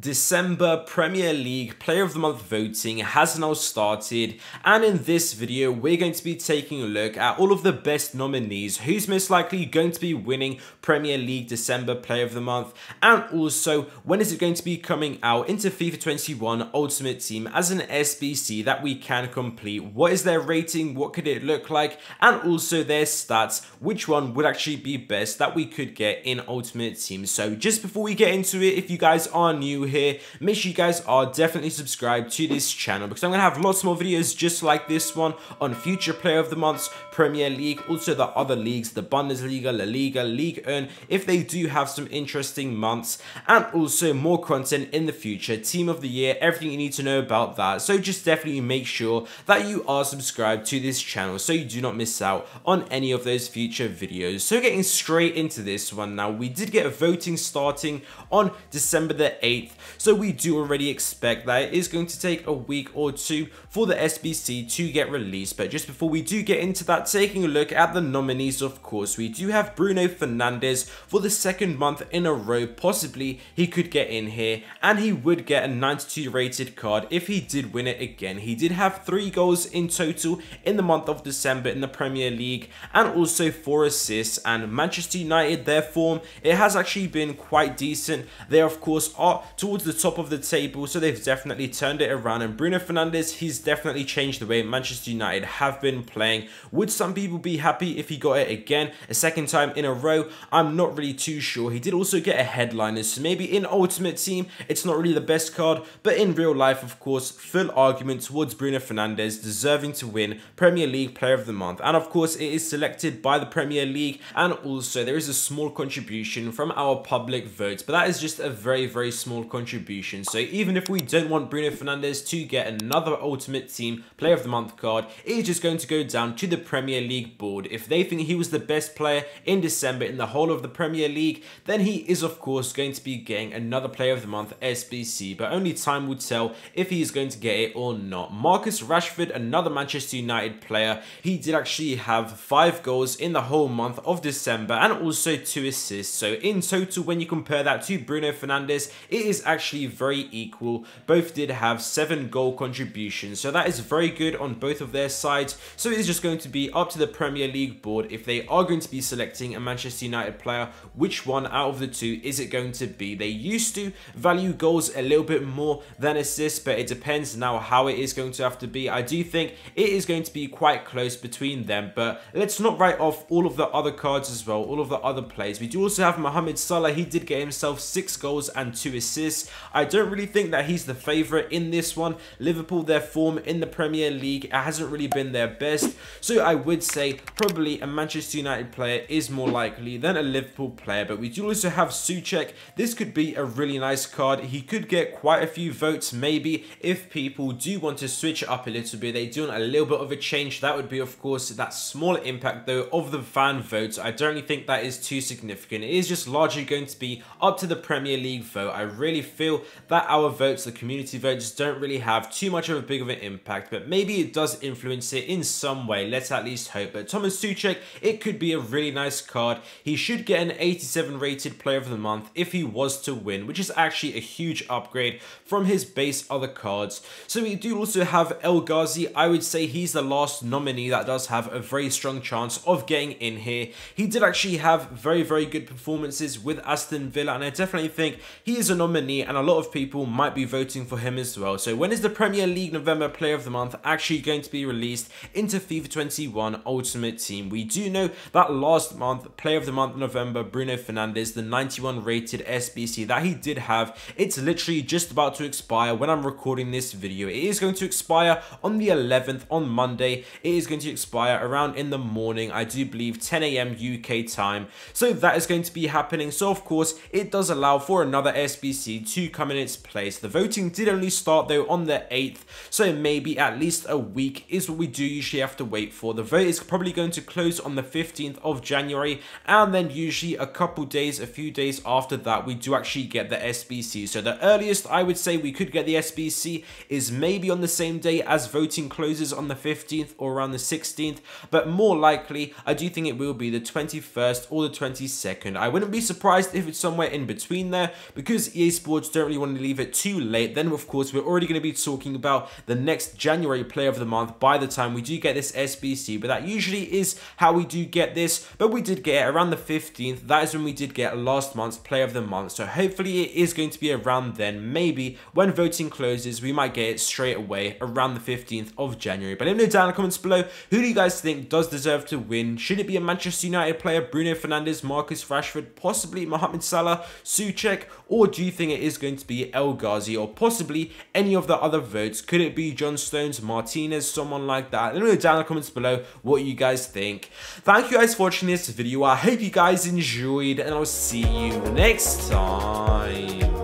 December Premier League Player of the Month voting has now started, and in this video we're going to be taking a look at all of the best nominees, who's most likely going to be winning Premier League December Player of the Month, and also when is it going to be coming out into FIFA 21 Ultimate Team as an SBC that we can complete, what is their rating, what could it look like, and also their stats, which one would actually be best that we could get in Ultimate Team. So just before we get into it, if you guys are new here, make sure you guys are definitely subscribed to this channel because I'm gonna have lots more videos just like this one on future player of the months, Premier League, also the other leagues, the Bundesliga, La Liga, Ligue 1, if they do have some interesting months, and also more content in the future, team of the year, everything you need to know about that. So just definitely make sure that you are subscribed to this channel so you do not miss out on any of those future videos. So getting straight into this one now, we did get a voting starting on December the 8th. So we do already expect that it is going to take a week or two for the SBC to get released. But just before we do get into that, taking a look at the nominees, of course, we do have Bruno Fernandes for the second month in a row. Possibly he could get in here, and he would get a 92 rated card if he did win it again. He did have 3 goals in total in the month of December in the Premier League, and also 4 assists. And Manchester United, their form, it has actually been quite decent. They, of course, are towards the top of the table, so they've definitely turned it around, and Bruno Fernandes, he's definitely changed the way Manchester United have been playing. Would some people be happy if he got it again a second time in a row? I'm not really too sure. He did also get a headliner, so maybe in Ultimate Team it's not really the best card, but in real life, of course, full argument towards Bruno Fernandes deserving to win Premier League Player of the Month. And of course, it is selected by the Premier League, and also there is a small contribution from our public votes, but that is just a very, very small contribution. So even if we don't want Bruno Fernandes to get another Ultimate Team Player of the Month card, it is just going to go down to the Premier League board. If they think he was the best player in December in the whole of the Premier League, then he is of course going to be getting another Player of the Month SBC, but only time will tell if he is going to get it or not. Marcus Rashford, another Manchester United player, he did actually have 5 goals in the whole month of December, and also 2 assists. So in total, when you compare that to Bruno Fernandes, it is actually very equal. Both did have 7 goal contributions, so that is very good on both of their sides. So it is just going to be up to the Premier League board if they are going to be selecting a Manchester United player, which one out of the two is it going to be. They used to value goals a little bit more than assists, but it depends now how it is going to have to be. I do think it is going to be quite close between them, but let's not write off all of the other cards as well, all of the other plays. We do also have Mohamed Salah. He did get himself 6 goals and 2 assists. I don't really think that he's the favourite in this one. Liverpool, their form in the Premier League, it hasn't really been their best, so I would say probably a Manchester United player is more likely than a Liverpool player. But we do also have Souček. This could be a really nice card. He could get quite a few votes, maybe, if people do want to switch it up a little bit. They do want a little bit of a change. That would be, of course, that small impact though of the fan votes. I don't really think that is too significant. It is just largely going to be up to the Premier League vote. I really feel that our votes, the community votes, don't really have too much of a big of an impact, but maybe it does influence it in some way. Let's at least hope. But Tomáš Souček, it could be a really nice card. He should get an 87 rated player of the month if he was to win, which is actually a huge upgrade from his base other cards. So we do also have El Ghazi. I would say he's the last nominee that does have a very strong chance of getting in here. He did actually have very, very good performances with Aston Villa, and I definitely think he is a nominee, and a lot of people might be voting for him as well. So when is the Premier League November Player of the Month actually going to be released into FIFA 21 Ultimate Team? We do know that last month, Player of the Month November, Bruno Fernandes, the 91 rated SBC that he did have, it's literally just about to expire when I'm recording this video. It is going to expire on the 11th, on Monday. It is going to expire around in the morning, I do believe 10 AM UK time. So that is going to be happening. So of course, it does allow for another SBC to come in its place. The voting did only start though on the 8th, so maybe at least a week is what we do usually have to wait for. The vote is probably going to close on the 15th of January, and then usually a couple days, a few days after that, we do actually get the SBC. So the earliest I would say we could get the SBC is maybe on the same day as voting closes on the 15th or around the 16th, but more likely I do think it will be the 21st or the 22nd. I wouldn't be surprised if it's somewhere in between there, because EA Sports forwards, don't really want to leave it too late. Then, of course, we're already going to be talking about the next January player of the month by the time we do get this SBC, but that usually is how we do get this. But we did get it around the 15th. That is when we did get last month's player of the month. So hopefully it is going to be around then. Maybe when voting closes, we might get it straight away around the 15th of January. But let me know down in the comments below, who do you guys think does deserve to win? Should it be a Manchester United player, Bruno Fernandes, Marcus Rashford, possibly Mohamed Salah, Souček, or do you think it is going to be El Ghazi or possibly any of the other votes? Could it be John Stones, Martinez, someone like that? Let me know down in the comments below what you guys think. Thank you guys for watching this video. I hope you guys enjoyed, and I'll see you next time.